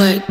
What?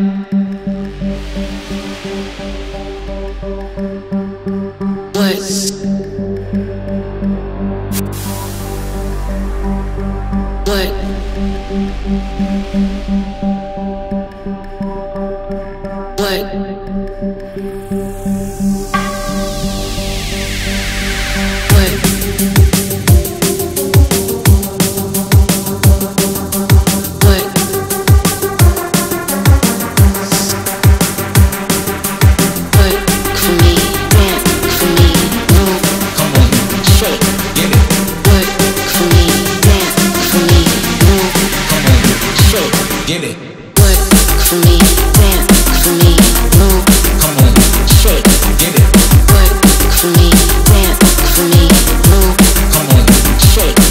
Shake.